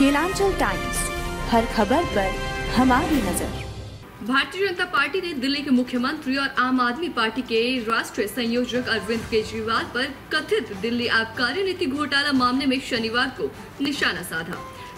Kelanchal times, हर खबर पर हमारी नजर। भारतीय जनता पार्टी ने दिल्ली के मुख्यमंत्री और आम आदमी पार्टी के राष्ट्रीय संयोजक अरविंद केजरीवाल पर कथित दिल्ली आबकारी नीति घोटाला मामले में शनिवार को निशाना साधा।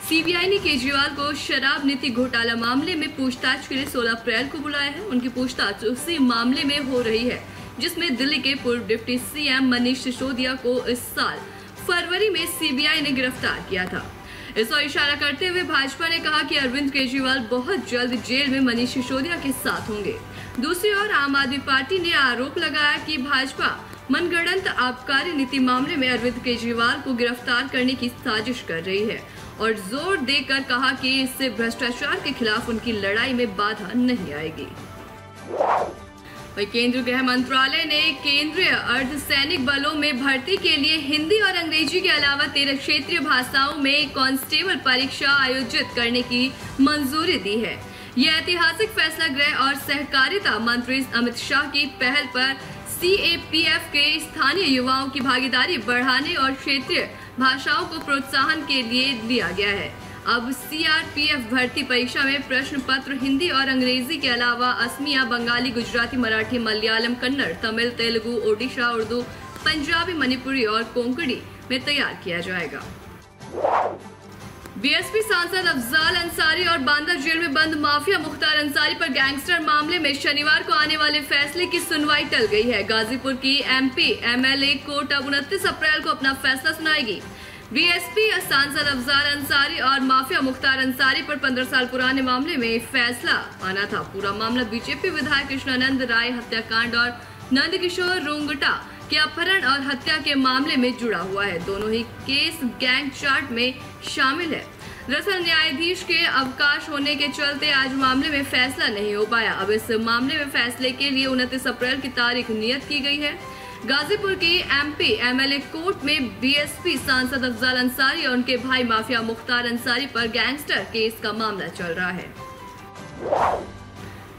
सीबीआई ने केजरीवाल को शराब नीति घोटाला मामले में पूछताछ के लिए 16 अप्रैल को बुलाया है। उनकी पूछताछ उसी मामले में हो रही है जिसमें दिल्ली के पूर्व डिप्टी सीएम मनीष सिसोदिया को इस साल फरवरी में सीबीआई ने गिरफ्तार किया था। इस ओर इशारा करते हुए भाजपा ने कहा कि अरविंद केजरीवाल बहुत जल्द जेल में मनीष सिसोदिया के साथ होंगे। दूसरी ओर आम आदमी पार्टी ने आरोप लगाया कि भाजपा मनगढ़ंत आबकारी नीति मामले में अरविंद केजरीवाल को गिरफ्तार करने की साजिश कर रही है और जोर देकर कहा कि इससे भ्रष्टाचार के खिलाफ उनकी लड़ाई में बाधा नहीं आएगी। वही केंद्रीय गृह मंत्रालय ने केंद्रीय अर्धसैनिक बलों में भर्ती के लिए हिंदी और अंग्रेजी के अलावा 13 क्षेत्रीय भाषाओं में कांस्टेबल परीक्षा आयोजित करने की मंजूरी दी है। यह ऐतिहासिक फैसला गृह और सहकारिता मंत्री अमित शाह की पहल पर CAPF के स्थानीय युवाओं की भागीदारी बढ़ाने और क्षेत्रीय भाषाओं को प्रोत्साहन के लिए लिया गया है। अब CRPF भर्ती परीक्षा में प्रश्न पत्र हिंदी और अंग्रेजी के अलावा असमिया, बंगाली, गुजराती, मराठी, मलयालम, कन्नड़, तमिल, तेलुगु, ओडिशा, उर्दू, पंजाबी, मणिपुरी और कोंकणी में तैयार किया जाएगा। बीएसपी सांसद अफजाल अंसारी और बांदा जेल में बंद माफिया मुख्तार अंसारी पर गैंगस्टर मामले में शनिवार को आने वाले फैसले की सुनवाई टल गई है। गाजीपुर की MP/MLA कोर्ट अब 29 अप्रैल को अपना फैसला सुनाएगी। बीएसपी सांसद अफजाल अंसारी और माफिया मुख्तार अंसारी पर 15 साल पुराने मामले में फैसला आना था। पूरा मामला बीजेपी विधायक कृष्णानंद राय हत्याकांड और नंदकिशोर रोंगटा के अपहरण और हत्या के मामले में जुड़ा हुआ है। दोनों ही केस गैंग चार्ट में शामिल है। दरअसल न्यायाधीश के अवकाश होने के चलते आज मामले में फैसला नहीं हो पाया। अब इस मामले में फैसले के लिए 29 अप्रैल की तारीख नियत की गई है। गाजीपुर के MP/MLA कोर्ट में बीएसपी सांसद अफजाल अंसारी और उनके भाई माफिया मुख्तार अंसारी पर गैंगस्टर केस का मामला चल रहा है।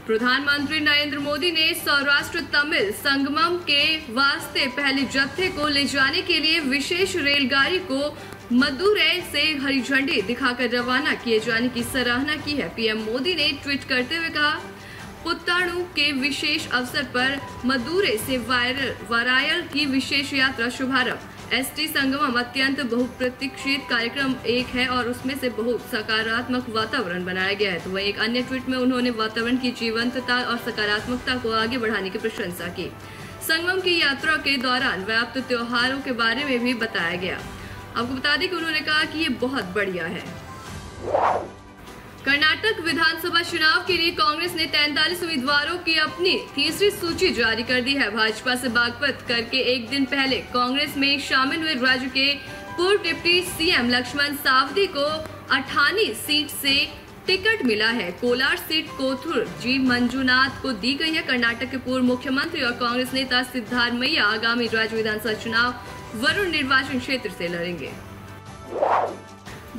प्रधानमंत्री नरेंद्र मोदी ने सौराष्ट्र तमिल संगमम के वास्ते पहले जत्थे को ले जाने के लिए विशेष रेलगाड़ी को मदुरै से हरी झंडी दिखाकर रवाना किए जाने की सराहना की है। पीएम मोदी ने ट्वीट करते हुए कहा, पुत्ताणु के विशेष अवसर पर मदुरै से वारायल की विशेष यात्रा शुभारंभ। ST संगम अत्यंत बहुप्रतीक्षित कार्यक्रम एक है और उसमें से बहुत सकारात्मक वातावरण बनाया गया है। तो वहीं एक अन्य ट्वीट में उन्होंने वातावरण की जीवंतता और सकारात्मकता को आगे बढ़ाने की प्रशंसा की। संगम की यात्रा के दौरान व्याप्त त्योहारों के बारे में भी बताया गया। आपको बता दें कि उन्होंने कहा कि ये बहुत बढ़िया है। कर्नाटक विधानसभा चुनाव के लिए कांग्रेस ने 43 उम्मीदवारों की अपनी तीसरी सूची जारी कर दी है। भाजपा से बागपत करके एक दिन पहले कांग्रेस में शामिल हुए राज्य के पूर्व डिप्टी CM लक्ष्मण सावदी को 98 सीट से टिकट मिला है। कोलार सीट कोथुर जी मंजुनाथ को दी गई है। कर्नाटक के पूर्व मुख्यमंत्री और कांग्रेस नेता सिद्धारमैया आगामी राज्य विधानसभा चुनाव वरुण निर्वाचन क्षेत्र से लड़ेंगे।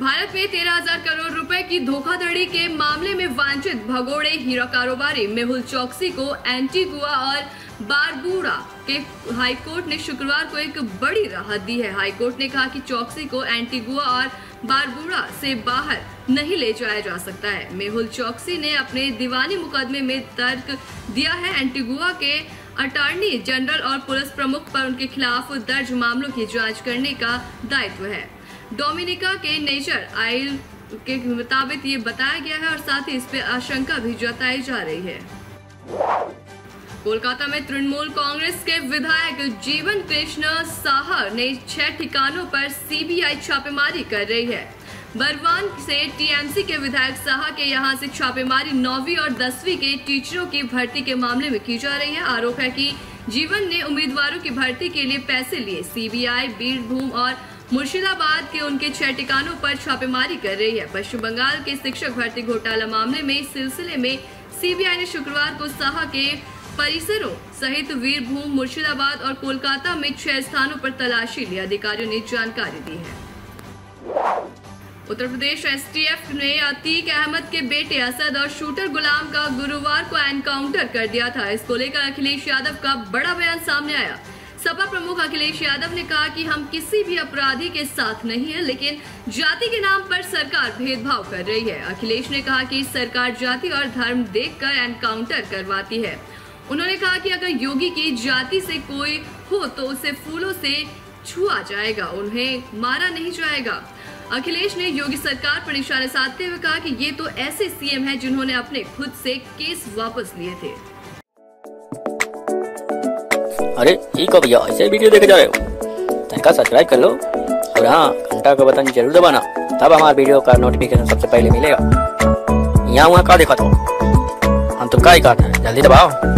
भारत में 13,000 करोड़ रुपए की धोखाधड़ी के मामले में वांछित भगोड़े हीरा कारोबारी मेहुल चौकसी को एंटीगुआ और बारबुडा के हाईकोर्ट ने शुक्रवार को एक बड़ी राहत दी है। हाईकोर्ट ने कहा कि चौकसी को एंटीगुआ और बारबुडा से बाहर नहीं ले जाया जा सकता है। मेहुल चौकसी ने अपने दीवानी मुकदमे में तर्क दिया है। एंटीगुआ के अटॉर्नी जनरल और पुलिस प्रमुख पर उनके खिलाफ दर्ज मामलों की जाँच करने का दायित्व है। डोमिनिका के नेचर आइल के मुताबिक ये बताया गया है और साथ ही इस पे आशंका भी जताई जा रही है। कोलकाता में तृणमूल कांग्रेस के विधायक जीवन कृष्ण साहा ने 6 ठिकानों पर CBI छापेमारी कर रही है। बरवान से TMC के विधायक साहा के यहां से छापेमारी 9वीं और 10वीं के टीचरों की भर्ती के मामले में की जा रही है। आरोप है कि जीवन ने उम्मीदवारों की भर्ती के लिए पैसे लिए। CBI बीरभूम और मुर्शिदाबाद के उनके 6 ठिकानों पर छापेमारी कर रही है। पश्चिम बंगाल के शिक्षक भर्ती घोटाला मामले में सिलसिले में CBI ने शुक्रवार को साहा के परिसरों सहित वीरभूम, मुर्शिदाबाद और कोलकाता में 6 स्थानों पर तलाशी ली। अधिकारियों ने जानकारी दी है। उत्तर प्रदेश STF ने अतीक अहमद के बेटे असद और शूटर गुलाम का गुरुवार को एनकाउंटर कर दिया था। इसको लेकर अखिलेश यादव का बड़ा बयान सामने आया। सपा प्रमुख अखिलेश यादव ने कहा कि हम किसी भी अपराधी के साथ नहीं है, लेकिन जाति के नाम पर सरकार भेदभाव कर रही है। अखिलेश ने कहा कि सरकार जाति और धर्म देखकर एनकाउंटर करवाती है। उन्होंने कहा कि अगर योगी की जाति से कोई हो तो उसे फूलों से छुआ जाएगा, उन्हें मारा नहीं जाएगा। अखिलेश ने योगी सरकार पर निशाना साधते हुए कहा कि ये तो ऐसे सीएम हैं जिन्होंने अपने खुद से केस वापस लिए थे। अरे ठीक हो भैया, ऐसे वीडियो देखे जा रहे हो तो सब्सक्राइब कर लो और हाँ, घंटा का बटन जरूर दबाना, तब हमारे वीडियो का नोटिफिकेशन सबसे पहले मिलेगा। यहाँ वहाँ का देखा तो हम तुम का ही कहते हैं, जल्दी दबाओ।